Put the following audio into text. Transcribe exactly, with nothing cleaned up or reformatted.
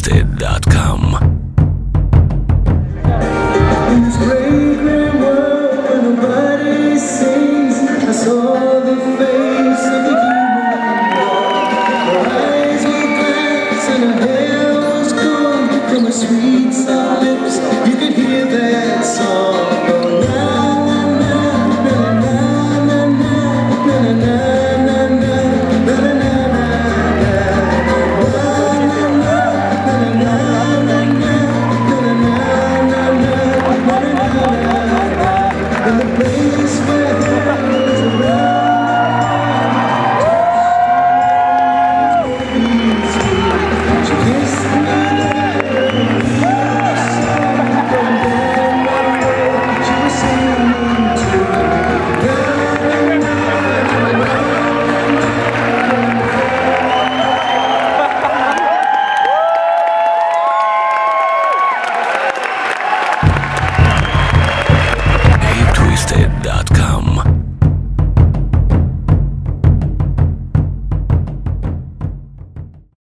hip twisted dot com.